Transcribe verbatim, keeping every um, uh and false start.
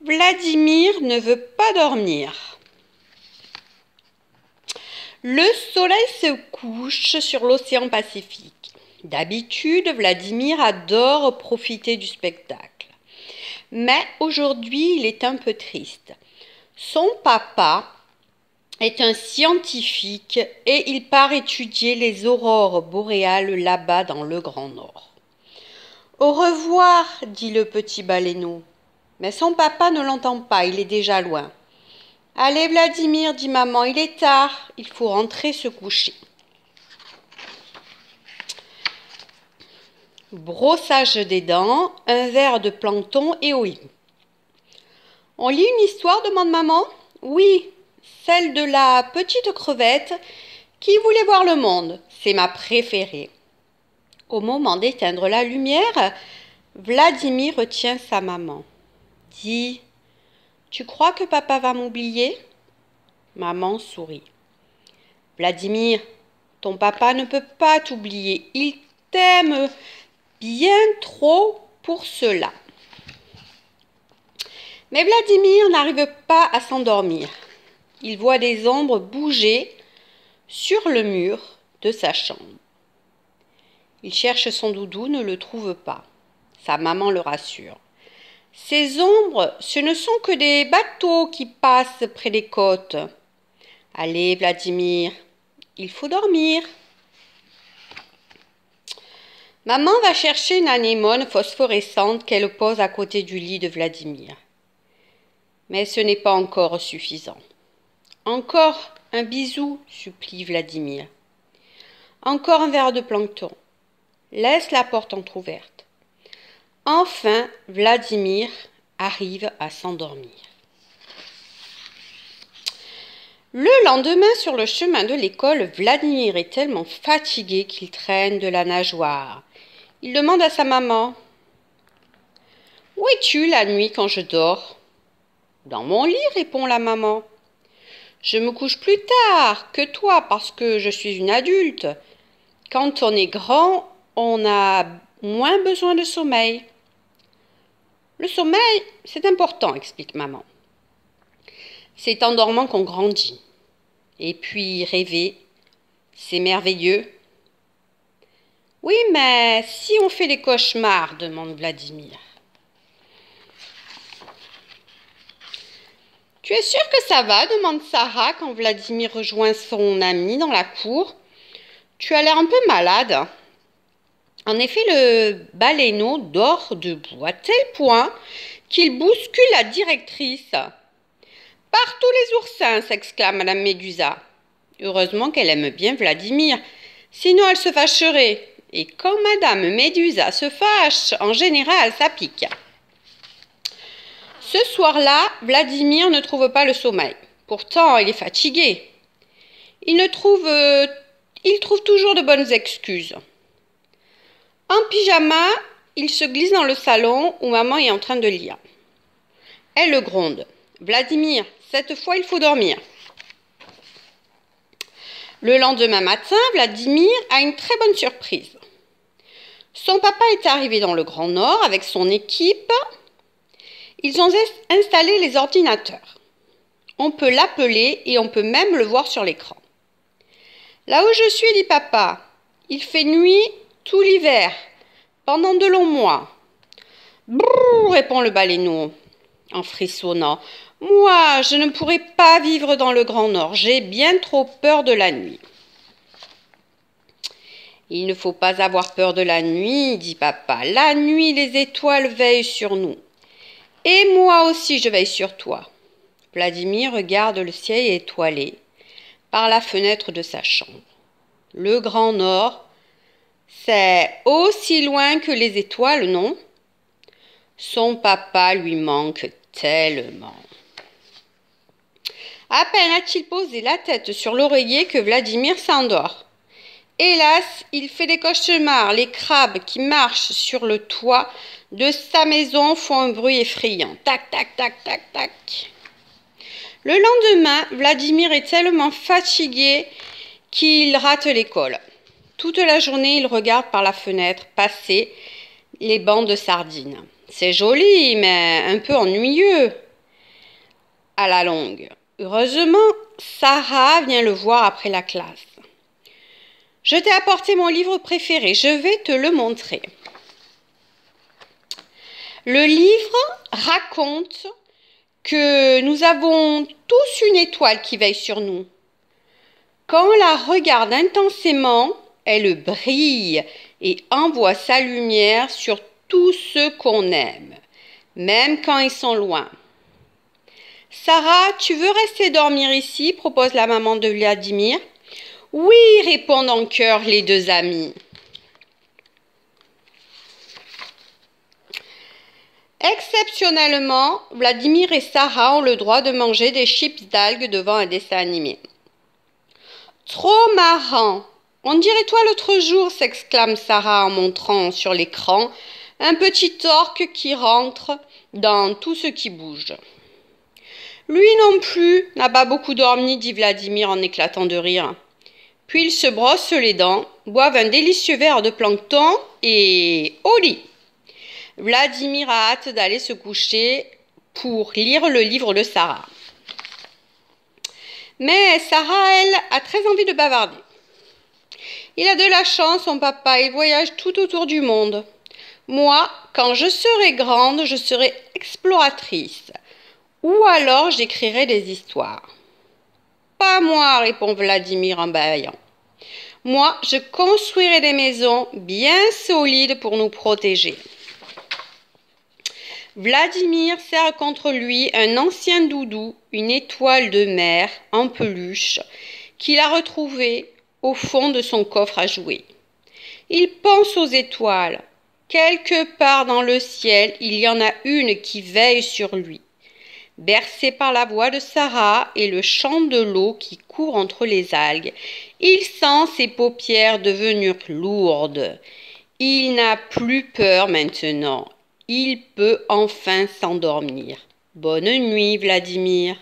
Vladimir ne veut pas dormir. Le soleil se couche sur l'océan Pacifique. D'habitude, Vladimir adore profiter du spectacle. Mais aujourd'hui, il est un peu triste. Son papa est un scientifique et il part étudier les aurores boréales là-bas dans le Grand Nord. « Au revoir !» dit le petit baleineau. Mais son papa ne l'entend pas, il est déjà loin. « Allez Vladimir !» dit maman, « il est tard, il faut rentrer se coucher. » Brossage des dents, un verre de plancton et oui. « On lit une histoire ?» demande maman. « Oui, celle de la petite crevette qui voulait voir le monde. C'est ma préférée. » Au moment d'éteindre la lumière, Vladimir retient sa maman. « Dis, tu crois que papa va m'oublier ?» Maman sourit. « Vladimir, ton papa ne peut pas t'oublier. Il t'aime bien trop pour cela. » Mais Vladimir n'arrive pas à s'endormir. Il voit des ombres bouger sur le mur de sa chambre. Il cherche son doudou, ne le trouve pas. Sa maman le rassure. Ces ombres, ce ne sont que des bateaux qui passent près des côtes. Allez, Vladimir, il faut dormir. Maman va chercher une anémone phosphorescente qu'elle pose à côté du lit de Vladimir. Mais ce n'est pas encore suffisant. Encore un bisou, supplie Vladimir. Encore un verre de plancton. Laisse la porte entrouverte. Enfin, Vladimir arrive à s'endormir. Le lendemain, sur le chemin de l'école, Vladimir est tellement fatigué qu'il traîne de la nageoire. Il demande à sa maman : « Où es-tu la nuit quand je dors ? » « Dans mon lit, répond la maman. Je me couche plus tard que toi parce que je suis une adulte. Quand on est grand, on a moins besoin de sommeil. » Le sommeil, c'est important, explique maman. C'est en dormant qu'on grandit. Et puis rêver, c'est merveilleux. Oui, mais si on fait des cauchemars, demande Vladimir. Tu es sûr que ça va ? Demande Sarah quand Vladimir rejoint son ami dans la cour. Tu as l'air un peu malade. En effet, le baleineau dort debout à tel point qu'il bouscule la directrice. « Partout les oursins !» s'exclame Madame Médusa. Heureusement qu'elle aime bien Vladimir, sinon elle se fâcherait. Et quand Madame Médusa se fâche, en général, ça pique. Ce soir-là, Vladimir ne trouve pas le sommeil. Pourtant, il est fatigué. Il ne trouve, euh, il trouve toujours de bonnes excuses. En pyjama, il se glisse dans le salon où maman est en train de lire. Elle le gronde. Vladimir, cette fois, il faut dormir. Le lendemain matin, Vladimir a une très bonne surprise. Son papa est arrivé dans le Grand Nord avec son équipe. Ils ont installé les ordinateurs. On peut l'appeler et on peut même le voir sur l'écran. « Là où je suis, dit papa, il fait nuit tout l'hiver, pendant de longs mois. »« Brrr !» répond le baleineau en frissonnant. « Moi, je ne pourrais pas vivre dans le Grand Nord. J'ai bien trop peur de la nuit. »« Il ne faut pas avoir peur de la nuit, dit papa. La nuit, les étoiles veillent sur nous. » « Et moi aussi, je veille sur toi. » Vladimir regarde le ciel étoilé par la fenêtre de sa chambre. Le Grand Nord, c'est aussi loin que les étoiles, non ? Son papa lui manque tellement. À peine a-t-il posé la tête sur l'oreiller que Vladimir s'endort. Hélas, il fait des cauchemars. Les crabes qui marchent sur le toit de sa maison font un bruit effrayant. Tac, tac, tac, tac, tac. Le lendemain, Vladimir est tellement fatigué qu'il rate l'école. Toute la journée, il regarde par la fenêtre passer les bancs de sardines. C'est joli, mais un peu ennuyeux. à la longue. Heureusement, Sarah vient le voir après la classe. « Je t'ai apporté mon livre préféré, je vais te le montrer. » Le livre raconte que nous avons tous une étoile qui veille sur nous. Quand on la regarde intensément, elle brille et envoie sa lumière sur tous ceux qu'on aime, même quand ils sont loin. « Sarah, tu veux rester dormir ici ?» propose la maman de Vladimir. « Oui !» répondent en chœur les deux amis. Exceptionnellement, Vladimir et Sarah ont le droit de manger des chips d'algues devant un dessin animé. « Trop marrant !» « On dirait toi l'autre jour !» s'exclame Sarah en montrant sur l'écran un petit orque qui rentre dans tout ce qui bouge. « Lui non plus n'a pas beaucoup dormi !» dit Vladimir en éclatant de rire. Puis ils se brossent les dents, boivent un délicieux verre de plancton et au lit. Vladimir a hâte d'aller se coucher pour lire le livre de Sarah. Mais Sarah, elle, a très envie de bavarder. Il a de la chance, son papa, il voyage tout autour du monde. Moi, quand je serai grande, je serai exploratrice. Ou alors j'écrirai des histoires. Pas moi, répond Vladimir en bâillant. Moi, je construirai des maisons bien solides pour nous protéger. Vladimir serre contre lui un ancien doudou, une étoile de mer en peluche, qu'il a retrouvée au fond de son coffre à jouets. Il pense aux étoiles. Quelque part dans le ciel, il y en a une qui veille sur lui. Bercé par la voix de Sarah et le chant de l'eau qui court entre les algues, il sent ses paupières devenir lourdes. Il n'a plus peur maintenant. Il peut enfin s'endormir. Bonne nuit, Vladimir.